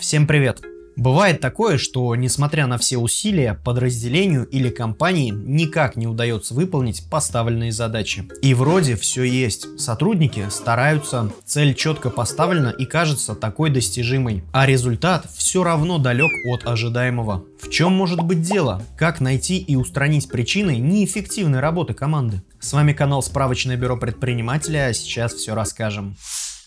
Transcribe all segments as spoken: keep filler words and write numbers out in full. Всем привет! Бывает такое, что несмотря на все усилия, подразделению или компании никак не удается выполнить поставленные задачи. И вроде все есть. Сотрудники стараются, цель четко поставлена и кажется такой достижимой. А результат все равно далек от ожидаемого. В чем может быть дело? Как найти и устранить причины неэффективной работы команды? С вами канал «Справочное бюро предпринимателя», сейчас все расскажем.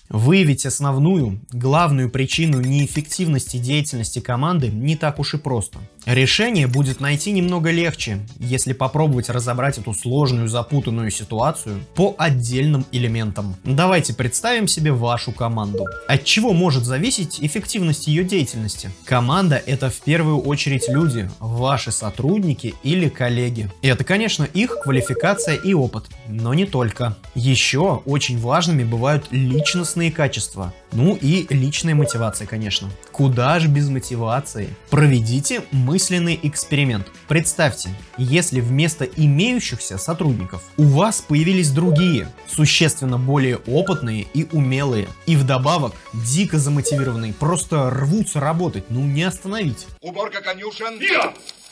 Выявить основную, главную причину неэффективности деятельности команды не так уж и просто. Решение будет найти немного легче, если попробовать разобрать эту сложную, запутанную ситуацию по отдельным элементам. Давайте представим себе вашу команду. От чего может зависеть эффективность ее деятельности? Команда – это в первую очередь люди, ваши сотрудники или коллеги. Это, конечно, их квалификация и опыт, но не только. Еще очень важными бывают личностные качества, ну и личная мотивация, конечно. Куда же без мотивации? Проведите мысль. Мысленный эксперимент. Представьте, если вместо имеющихся сотрудников у вас появились другие, существенно более опытные и умелые, и вдобавок дико замотивированные, просто рвутся работать, ну не остановить. Уборка конюшен. Я!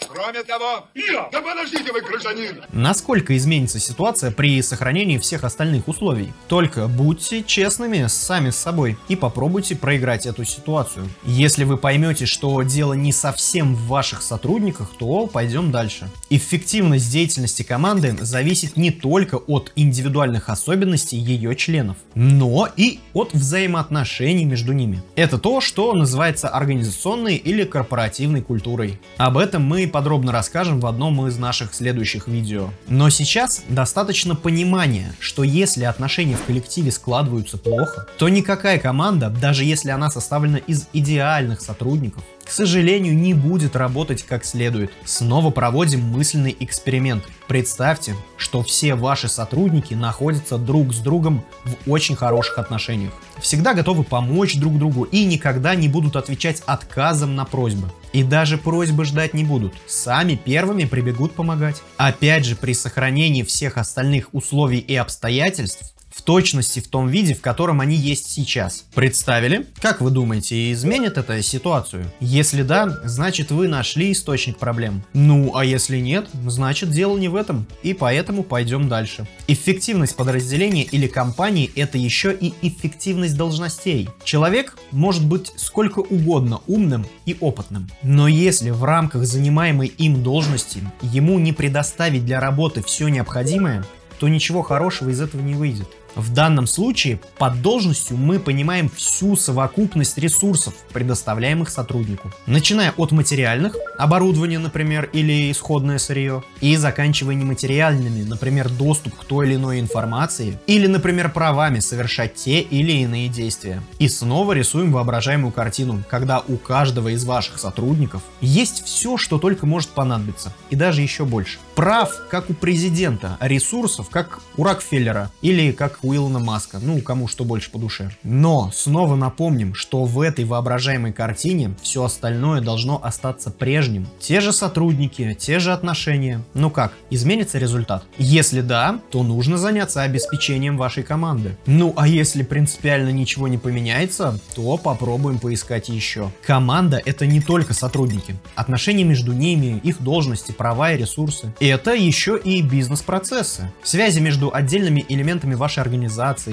Кроме того, я! Да подождите вы, гражданин! Насколько изменится ситуация при сохранении всех остальных условий? Только будьте честными сами с собой и попробуйте проиграть эту ситуацию. Если вы поймете, что дело не совсем в ваших сотрудниках, то пойдем дальше. Эффективность деятельности команды зависит не только от индивидуальных особенностей ее членов, но и от взаимоотношений между ними. Это то, что называется организационной или корпоративной культурой. Об этом мы подробно расскажем в одном из наших следующих видео. Но сейчас достаточно понимания, что если отношения в коллективе складываются плохо, то никакая команда, даже если она составлена из идеальных сотрудников, к сожалению, не будет работать как следует. Снова проводим мысленный эксперимент. Представьте, что все ваши сотрудники находятся друг с другом в очень хороших отношениях. Всегда готовы помочь друг другу и никогда не будут отвечать отказом на просьбы. И даже просьбы ждать не будут. Сами первыми прибегут помогать. Опять же, при сохранении всех остальных условий и обстоятельств, в точности в том виде, в котором они есть сейчас. Представили? Как вы думаете, изменит это ситуацию? Если да, значит вы нашли источник проблем. Ну, а если нет, значит дело не в этом. И поэтому пойдем дальше. Эффективность подразделения или компании – это еще и эффективность должностей. Человек может быть сколько угодно умным и опытным. Но если в рамках занимаемой им должности ему не предоставить для работы все необходимое, то ничего хорошего из этого не выйдет. В данном случае под должностью мы понимаем всю совокупность ресурсов, предоставляемых сотруднику. Начиная от материальных, оборудование, например, или исходное сырье, и заканчивая нематериальными, например, доступ к той или иной информации, или, например, правами совершать те или иные действия. И снова рисуем воображаемую картину, когда у каждого из ваших сотрудников есть все, что только может понадобиться, и даже еще больше. Прав, как у президента, ресурсов, как у Рокфеллера, или как у Илона Маска, ну кому что больше по душе. Но снова напомним, что в этой воображаемой картине все остальное должно остаться прежним. Те же сотрудники, те же отношения. Ну как, изменится результат? Если да, то нужно заняться обеспечением вашей команды. Ну а если принципиально ничего не поменяется, то попробуем поискать еще. Команда — это не только сотрудники. Отношения между ними, их должности, права и ресурсы. Это еще и бизнес-процессы. Связи между отдельными элементами вашей организации,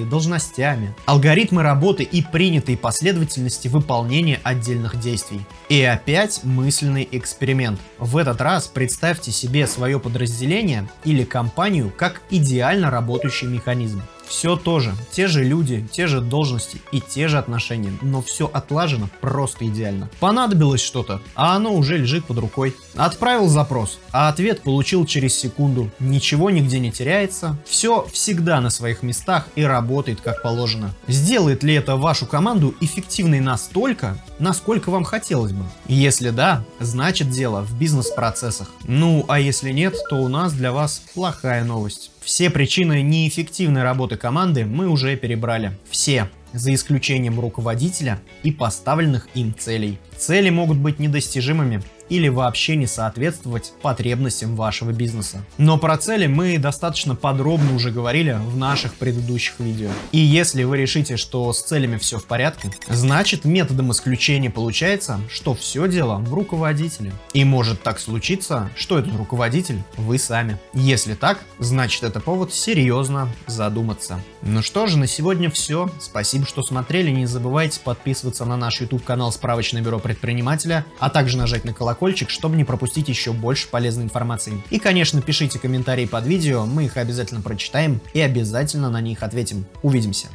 должностями, алгоритмы работы и принятые последовательности выполнения отдельных действий. И опять мысленный эксперимент. В этот раз представьте себе свое подразделение или компанию как идеально работающий механизм. Все то же, те же люди, те же должности и те же отношения, но все отлажено просто идеально. Понадобилось что-то, а оно уже лежит под рукой. Отправил запрос, а ответ получил через секунду. Ничего нигде не теряется, все всегда на своих местах и работает как положено. Сделает ли это вашу команду эффективной настолько, насколько вам хотелось бы? Если да, значит дело в бизнес-процессах. Ну, а если нет, то у нас для вас плохая новость. Все причины неэффективной работы команды мы уже перебрали. Все, за исключением руководителя и поставленных им целей. Цели могут быть недостижимыми или вообще не соответствовать потребностям вашего бизнеса. Но про цели мы достаточно подробно уже говорили в наших предыдущих видео. И если вы решите, что с целями все в порядке, значит методом исключения получается, что все дело в руководителе. И может так случиться, что этот руководитель вы сами. Если так, значит это повод серьезно задуматься. Ну что же, на сегодня все. Спасибо, что смотрели. Не забывайте подписываться на наш YouTube-канал «Справочное бюро предпринимателя», а также нажать на колокольчик, чтобы не пропустить еще больше полезной информации. И, конечно, пишите комментарии под видео, мы их обязательно прочитаем и обязательно на них ответим. Увидимся!